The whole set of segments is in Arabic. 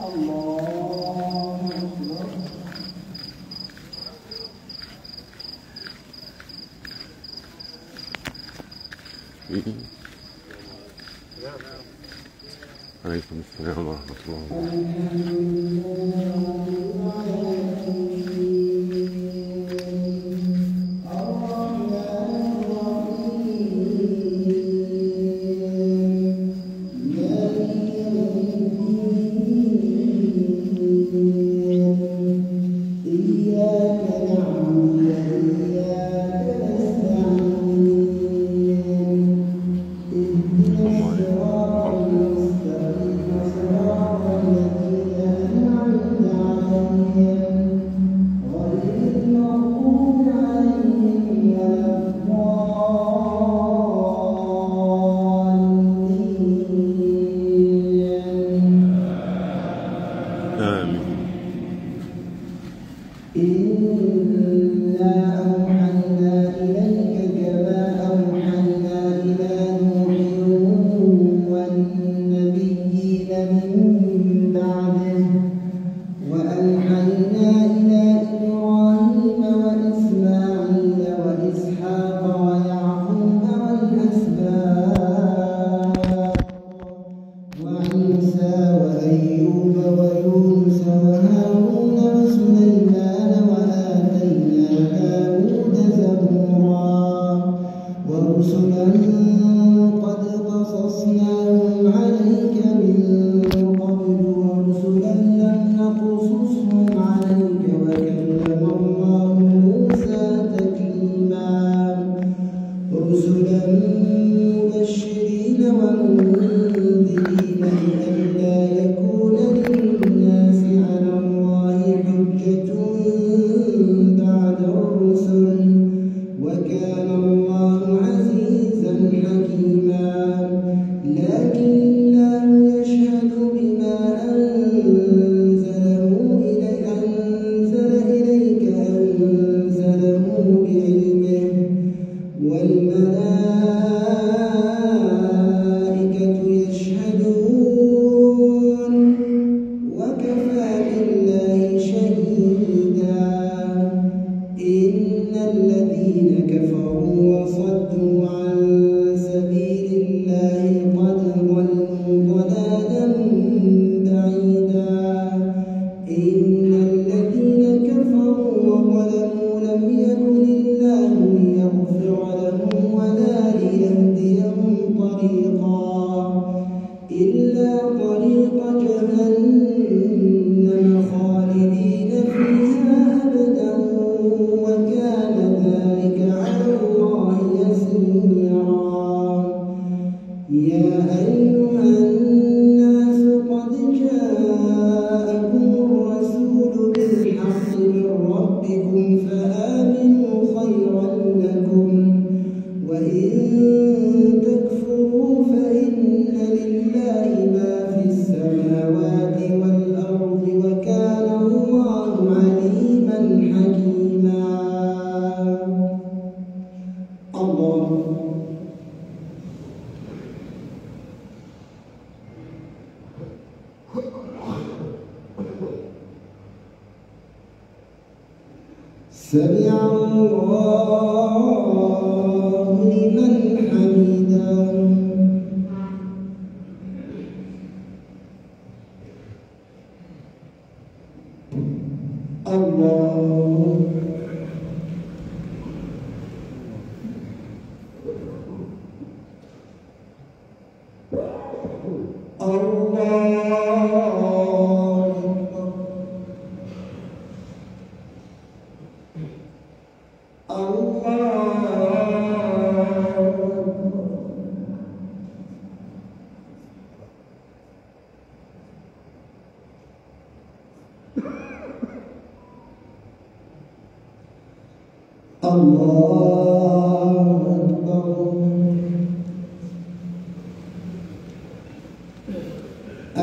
الله أكبر. عليكم السلام ورحمة الله الله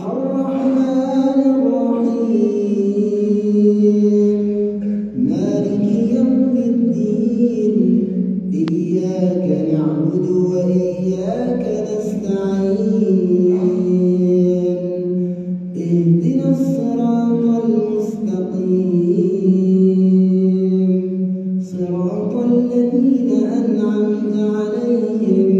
الرحمن الرحيم مالك يوم الدين إياك نعبد وإياك نستعين اهدنا الصراط المستقيم صراط الذين أنعمت عليهم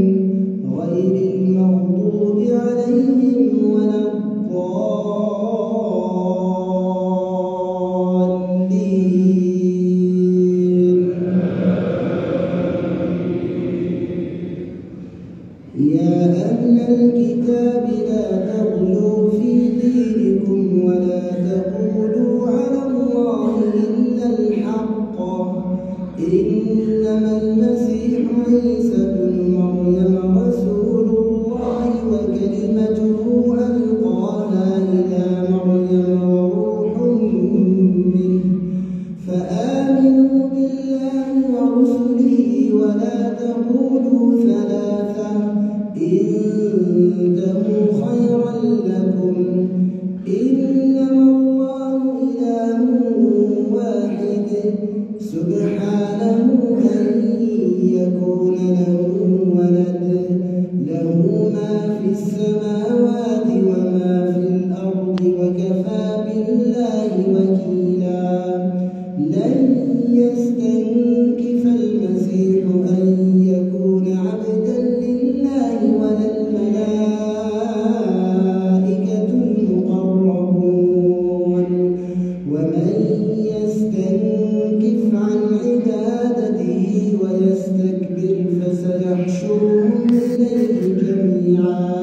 غير المغضوب عليهم ولا الضالين يا أهل الكتاب لا تغلوا في دينكم ولا تقولوا على الله إلا الحق إنما المسيح عيسى ابن مريم رسول الله وكلمته ألقاها إلى مريم وروح منه فآمنوا بالله ورسله ولا تقولوا ثلاثة إنتهوا خيرا لكم إنما الله إله واحد سبحانه أن يكون له ولد له ما في السماوات وما في الأرض وكفى بالله وكيلا لن يستنكف المسيح أن يكون عبدا لله ولا الملائكة المقربون ومن يستنكف عن عبادته ويستكبر فسيحشرهم إليه جميعا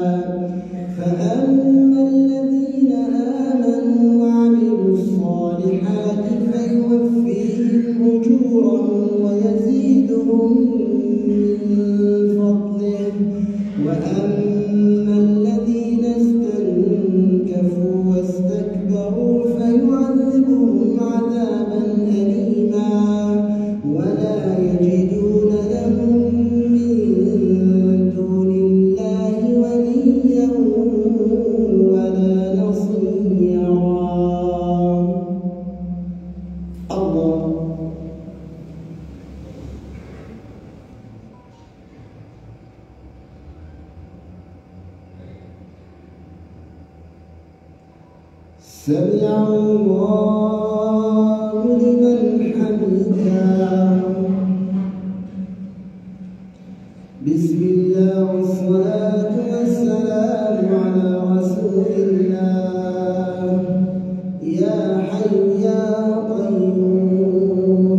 فأما الذين آمنوا وعملوا الصالحات فيوفيهم أجورهم ويزيدهم من فضله وأما الذين استنكفوا واستكبروا فيعذبهم عذابا أليما ولا يجدون لهم من دون الله وليا ولا نصيرا. الله سمع الله لمن حمده بسم الله والصلاة والسلام على رسول الله يا حي يا قيوم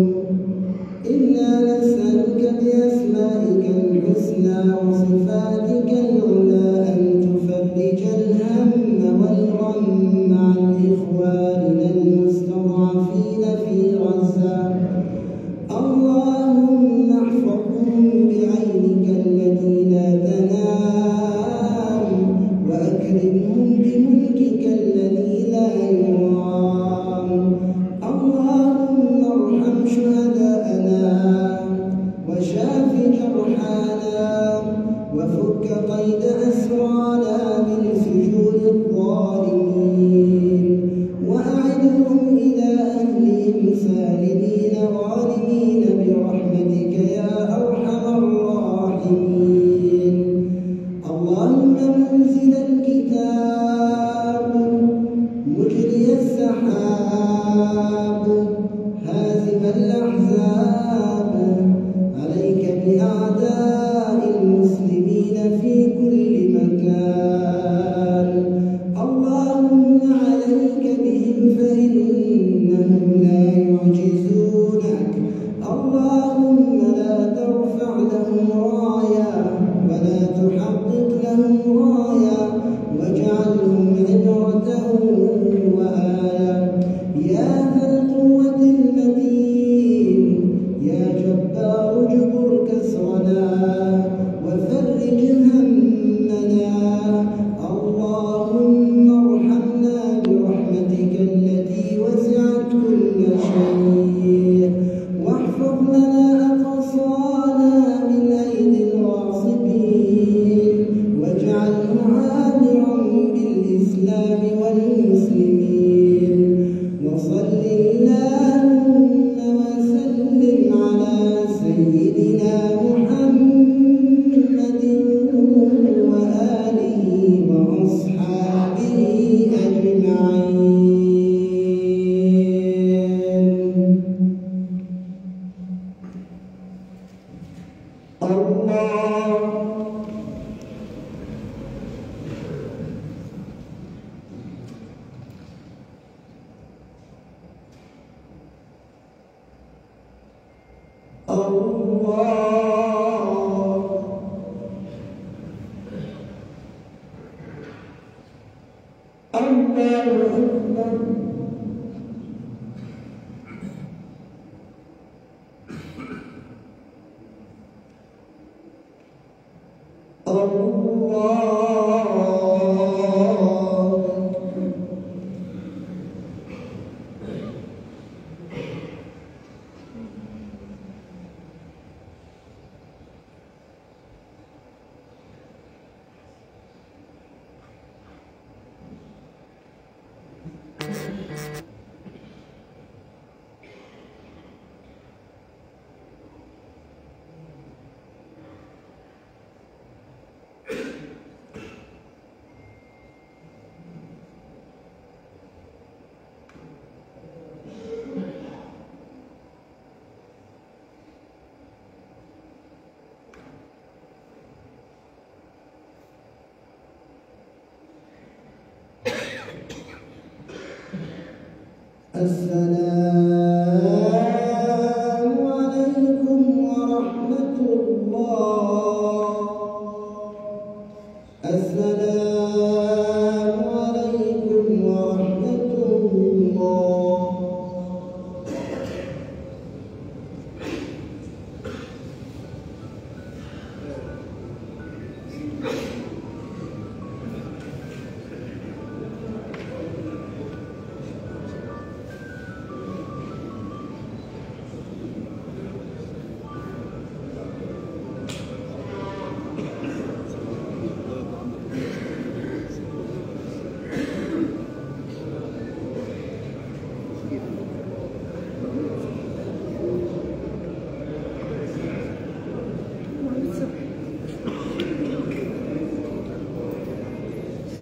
إنا نسألك بأسمائك الحسنى وصفاتك العلى أن تفرج الهم والغم عن إخواننا المستضعفين في غزة اللهم احفظهم بعينك التي لا تنام وأكرمهم بملكك الذي لا يرام. السلام عليكم ورحمة الله. السلام عليكم ورحمة الله.